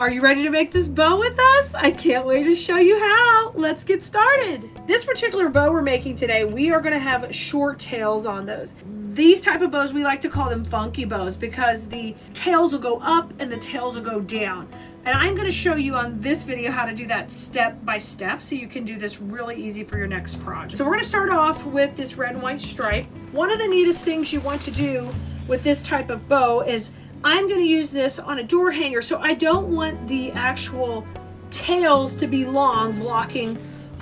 Are you ready to make this bow with us? I can't wait to show you how. Let's get started. This particular bow we're making today, we are going to have short tails on those. These type of bows, we like to call them funky bows because the tails will go up and the tails will go down. And I'm going to show you on this video how to do that step by step so you can do this really easy for your next project. So we're going to start off with this red and white stripe. One of the neatest things you want to do with this type of bow is I'm going to use this on a door hanger, so I don't want the actual tails to be long, blocking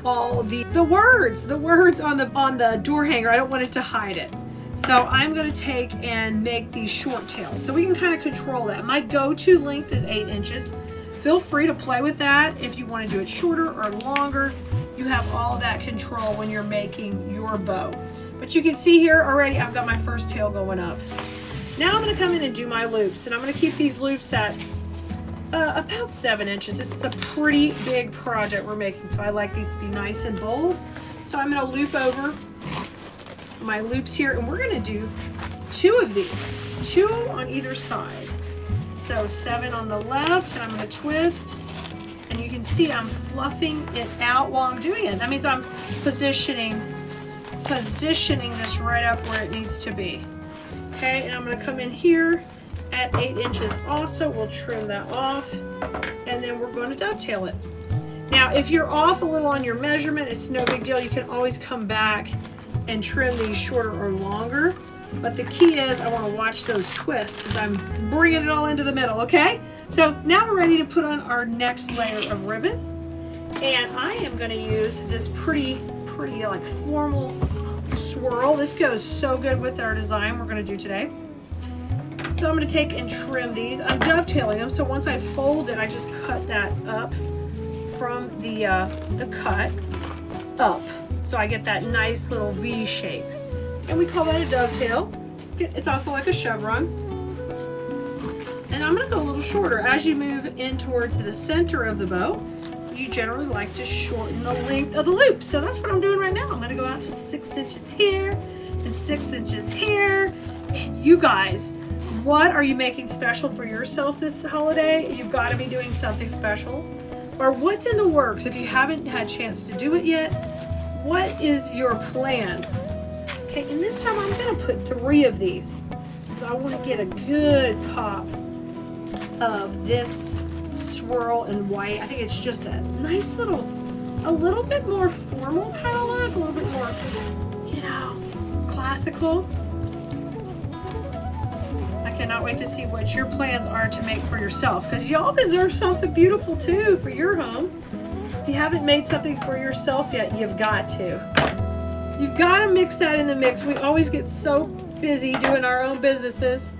all the words on the door hanger. I don't want it to hide it. So I'm going to take and make these short tails so we can kind of control that. My go-to length is 8 inches. Feel free to play with that if you want to do it shorter or longer. You have all that control when you're making your bow. But you can see here already I've got my first tail going up. Now I'm going to come in and do my loops, and I'm going to keep these loops at about 7 inches. This is a pretty big project we're making, so I like these to be nice and bold. So I'm going to loop over my loops here, and we're going to do 2 of these, 2 on either side. So 7 on the left, and I'm going to twist, and you can see I'm fluffing it out while I'm doing it. That means I'm positioning this right up where it needs to be. Okay, and I'm going to come in here at 8 inches also. We'll trim that off, and then we're going to dovetail it. Now, if you're off a little on your measurement, it's no big deal. You can always come back and trim these shorter or longer. But the key is I want to watch those twists as I'm bringing it all into the middle, okay? So now we're ready to put on our next layer of ribbon. And I am going to use this pretty like formal swirl. This goes so good with our design we're going to do today. So I'm going to take and trim these. I'm dovetailing them, so once I fold it, I just cut that up from the cut up, so I get that nice little V shape, and we call that a dovetail. It's also like a chevron. And I'm going to go a little shorter. As you move in towards the center of the bow, you generally like to shorten the length of the loop. So that's what I'm doing right now. I'm going to go out to 6 inches here and 6 inches here. And you guys, what are you making special for yourself this holiday? You've got to be doing something special. Or what's in the works if you haven't had a chance to do it yet? What is your plans? Okay, and this time I'm going to put 3 of these because I want to get a good pop of this swirl and white. I think it's just a nice little, a little bit more formal kind of look, a little bit more, you know, classical. I cannot wait to see what your plans are to make for yourself, because y'all deserve something beautiful too for your home. If you haven't made something for yourself yet, you've got to. You've got to mix that in the mix. We always get so busy doing our own businesses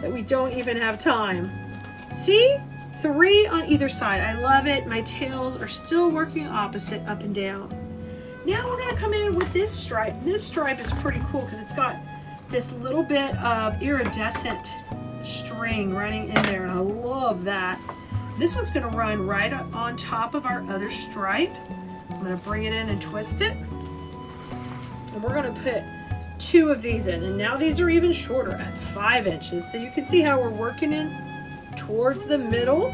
that we don't even have time. See? 3 on either side. I love it. My tails are still working opposite, up and down. Now we're going to come in with this stripe. This stripe is pretty cool because it's got this little bit of iridescent string running in there, and I love that. This one's going to run right up on top of our other stripe. I'm going to bring it in and twist it, and we're going to put 2 of these in, and now these are even shorter at 5 inches. So you can see how we're working in towards the middle,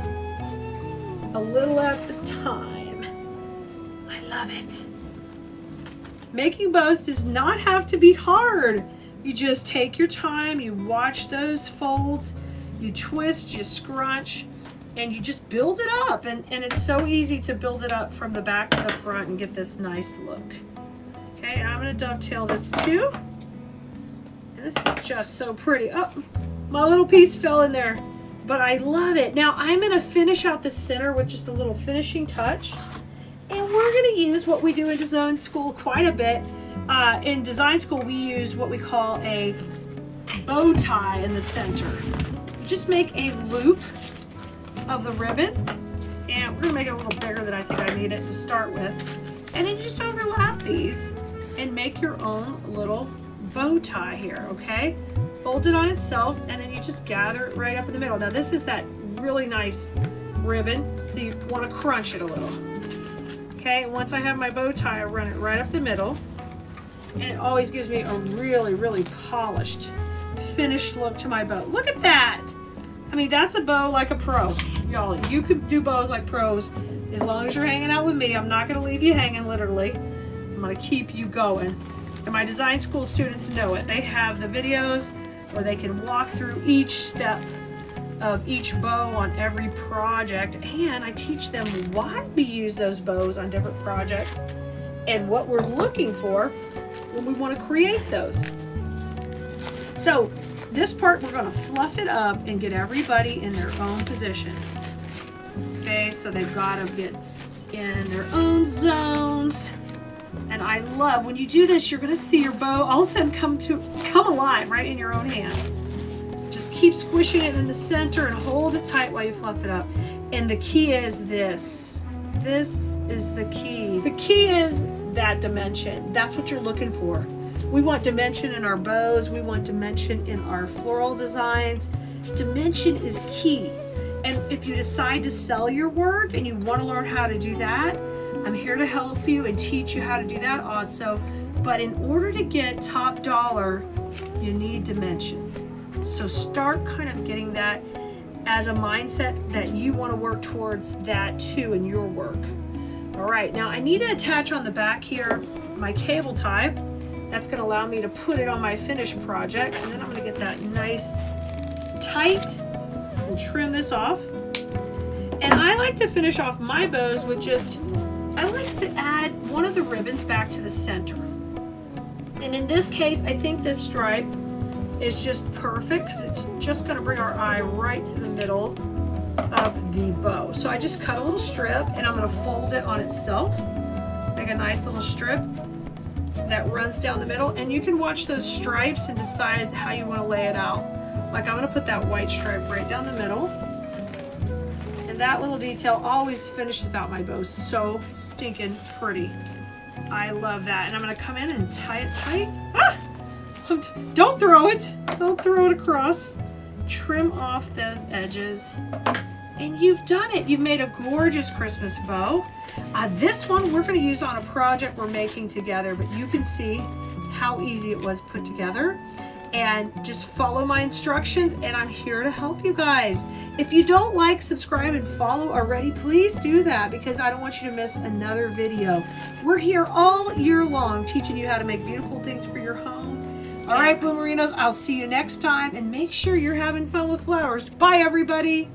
a little at the time. I love it. Making bows does not have to be hard. You just take your time, you watch those folds, you twist, you scrunch, and you just build it up. And it's so easy to build it up from the back to the front and get this nice look. Okay, and I'm gonna dovetail this too. And this is just so pretty. Oh, my little piece fell in there. But I love it. Now I'm going to finish out the center with just a little finishing touch. And we're going to use what we do in design school quite a bit. In design school, we use what we call a bow tie in the center. You just make a loop of the ribbon. And we're going to make it a little bigger than I think I need it to start with. And then you just overlap these and make your own little bow tie here, okay? Fold it on itself, and then you just gather it right up in the middle. Now this is that really nice ribbon, so you want to crunch it a little. Okay, once I have my bow tie, I run it right up the middle, and it always gives me a really, really polished, finished look to my bow. Look at that! I mean, that's a bow like a pro. y'all, you could do bows like pros as long as you're hanging out with me. I'm not going to leave you hanging, literally. I'm going to keep you going. And my design school students know it. They have the videos where they can walk through each step of each bow on every project, and I teach them why we use those bows on different projects and what we're looking for when we want to create those. So this part, we're going to fluff it up and get everybody in their own position. Okay, so they've got to get in their own zones. And I love when you do this, you're going to see your bow all of a sudden come alive right in your own hand. Just keep squishing it in the center and hold it tight while you fluff it up. And the key is this. This is the key. The key is that dimension. That's what you're looking for. We want dimension in our bows. We want dimension in our floral designs. Dimension is key. And if you decide to sell your work and you want to learn how to do that, I'm here to help you and teach you how to do that also. But in order to get top dollar, you need dimension. So start kind of getting that as a mindset that you want to work towards that too in your work. All right, now I need to attach on the back here my cable tie. That's going to allow me to put it on my finished project. And then I'm going to get that nice tight. We'll trim this off. And I like to finish off my bows with just, I like to add one of the ribbons back to the center. And in this case, I think this stripe is just perfect because it's just going to bring our eye right to the middle of the bow. So I just cut a little strip and I'm going to fold it on itself, make a nice little strip that runs down the middle. And you can watch those stripes and decide how you want to lay it out. Like I'm going to put that white stripe right down the middle, and that little detail always finishes out my bow so stinking pretty. I love that. And I'm going to come in and tie it tight. Ah! Don't throw it. Don't throw it across. Trim off those edges. And you've done it. You've made a gorgeous Christmas bow. This one we're going to use on a project we're making together, but you can see how easy it was put together. And just follow my instructions, and I'm here to help you guys. If you don't like, subscribe, and follow already, please do that, because I don't want you to miss another video. We're here all year long teaching you how to make beautiful things for your home. All right, Bloomerinos, I'll see you next time, and make sure you're having fun with flowers. Bye, everybody.